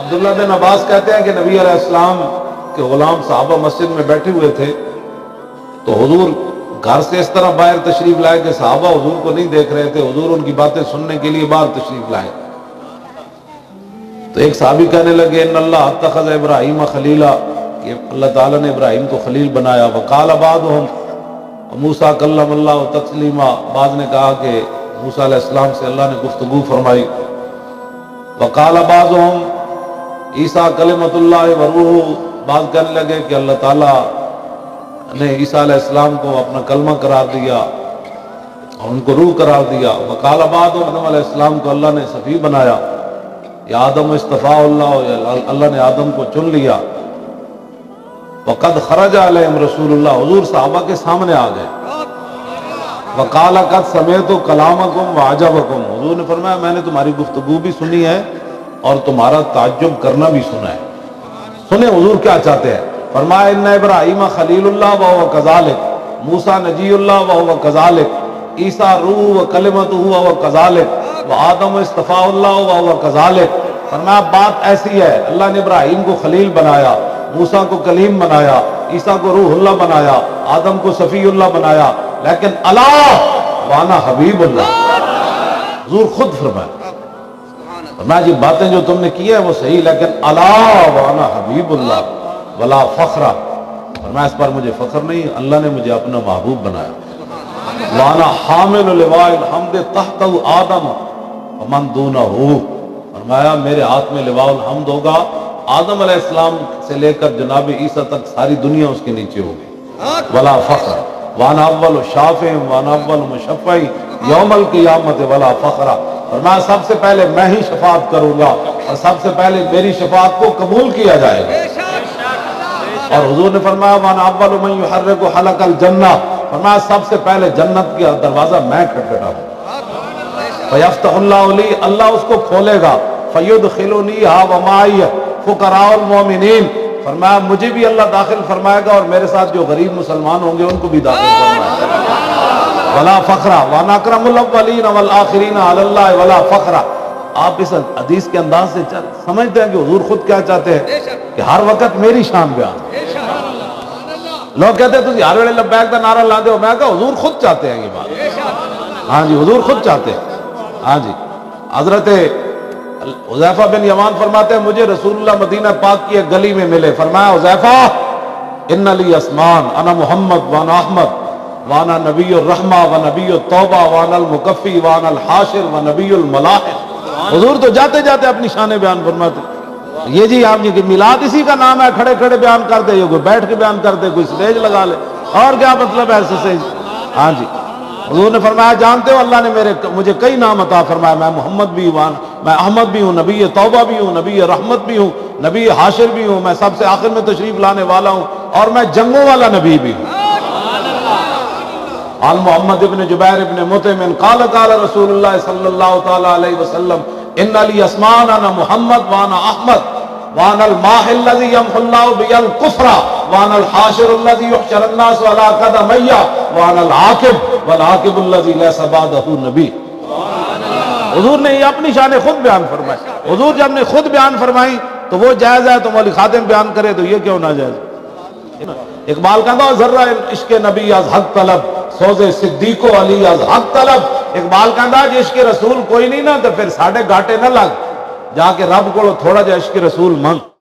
अब्दुल्लाह बिन अब्बास कहते हैं कि नबी अलैहिस्सलाम के गुलाम साहबा मस्जिद में बैठे हुए थे, तो हुजूर घर से इस तरह बाहर तशरीफ लाए कि साहबा हुजूर को नहीं देख रहे थे, हुजूर उनकी बातें सुनने के लिए बाहर तशरीफ लाए। तो एक साहबी कहने लगे इन्नल्लाह अत्तखज़ इब्राहिम खलीला, कि अल्लाह ताला ने इब्राहिम को खलील बनाया। वकाल अबादहुम मूसा कल्लमल्लाहु तस्लीमा, बाद ने कहा कि मूसा अलैहिस्सलाम से अल्लाह ने गुफ्तगू फरमाई। वकाल अबादहुम ईसा कलिमतुल्लाह व रूह, बाद कहने लगे कि अल्लाह ताला ने ईसा अलैहिस्सलाम को अपना कलमा करार दिया और उनको रूह करार दिया। वकाल अबादहुम अलैहिस्सलाम को अल्लाह ने सफ़ी बनाया, आदम इस्तफा अल्लाह ने आदम को चुन लिया। वक़द खरज अलैहिम रसूलुल्लाह, हुजूर साहबा के सामने आ गए। वक़ाल क़द समेअतु कलामकुम वअअजबकुम, हुजूर ने फरमाया मैंने तुम्हारी गुफ्तगू भी सुनी है और तुम्हारा ताज्जुब करना भी सुना है। सुने हुजूर क्या चाहते हैं, फरमाया इन्ना इब्राहीम खलीलुल्लाह व हुव कज़ालिक, मूसा नजीयुल्लाह व हुव कज़ालिक, ईसा रूह व कलिमतुहु व हुव कज़ालिक, आदम इस्तफा अल्लाह व कज़ालिक। फरमाया बात ऐसी है, अल्लाह ने इब्राहिम को खलील बनाया, मूसा को कलीम बनाया, ईसा को रूहुल्लाह बनाया, आदम को सफ़ीउल्लाह बनाया, लेकिन अल्लाह वाना हबीबुल्लाह। हुजूर खुद फरमाया जी बातें जो तुमने की है वो सही, लेकिन अल्लाह वाना हबीबुल्लाह वला फख्रा, फरमाया इस पर मुझे फख्र नहीं, अल्लाह ने मुझे अपना महबूब बनाया। वाना हामिल लिवाइल हम्द तहत आदम मन दूना हो, फरमाया मेरे हाथ में लिवाउल हम्द होगा, आदम अलैहिस्सलाम से लेकर जनाब ईसा तक सारी दुनिया उसके नीचे होगी। वला फख्र वाना अव्वल शाफे वाना अव्वल मुशफ़ी यौमल क़ियामत वला फख्रा, फरमाया सबसे पहले मैं ही शफाअत करूंगा और सबसे पहले मेरी शफाअत को कबूल किया जाएगा। और हुजूर ने फरमाया वाना अव्वल मन युहर्रिकु हलकल जन्नह, फरमाया सबसे पहले जन्नत का दरवाजा मैं खटखटाऊंगा। अल्लाह उसको खोलेगा। फरमाया मुझे भी अल्लाह दाखिल फरमाएगा और मेरे साथ जो गरीब मुसलमान होंगे उनको भी दाखिल फरमाएगा। वला फखरा वाना अकरमुल अव्वलीन वल आखिरीन अलल्लाह वला फखरा। आप इस हदीस के अंदाज से समझते हैं कि हुजूर खुद क्या चाहते हैं कि हर वक्त मेरी शान बयान। लोग कहते हैं तुम हर वेले लब्बैक दा नारा लाते हो, मैं कहा हुजूर खुद चाहते हैं ये बात। हाँ जी हुजूर खुद चाहते हैं। हाँ जी हजरतउजफा बिन यमान फरमाते हैं मुझे रसूलुल्लाह मदीना पाक की एक गली में मिले। फरमाया उजैफा इन्ना ली अस्मान अना मुहम्मद वाना अहमद वाना नबीयुर रहमा व नबीयुत तौबा वानल मुकफ़ी वानल हाशिर व नबीयुल मलाहिक। हुजूर तो जाते जाते अपनी शान बयान फरमाते ये जी आप जी मिलाद इसी का नाम है। खड़े खड़े बयान कर दे, कोई बैठ के बयान कर दे, कोई स्टेज लगा ले, और क्या मतलब है ऐसे से। हाँ जी हुजूर ने फरमाया जानते हो अल्लाह ने मुझे कई नाम अता फरमाया, मैं मोहम्मद भी हूँ, मैं अहमद भी हूँ, नबी तौबा भी हूँ, नबी रहमत भी हूँ, नबी हाशिर भी हूँ, मैं सबसे आखिर में तशरीफ लाने वाला हूँ, और मैं जंगों वाला नबी भी हूँ। आल मुहम्मद इब्न जुबैर इब्न मुतइम काल काल रसूलुल्लाह सल्लल्लाहु तआला अलैहि वसल्लम इन्ना ली अस्मान अना मुहम्मद वाना अहमद वानल माहिल लज़ी यमहुल्लाहु बिल कुफ्रा वानल हाशिर लज़ी युहशर अन्नास अला कदमैया वानल आकिब नबी। हुजूर ने ये अपनी शान खुद बयान फरमाई। हुजूर जब ने खुद बयान फरमाई तो वो जायज है, तो मौली खादिम बयान करे तो ये क्यों ना जायज। इकबाल का जर्रा इश्क नबी अज हक तलब सोजे सिद्दीको अली अज हक तलब। इकबाल का इश्क रसूल कोई नहीं ना तो फिर साढ़े घाटे ना लग, जाके रब को थोड़ा जा इश्क रसूल मांग।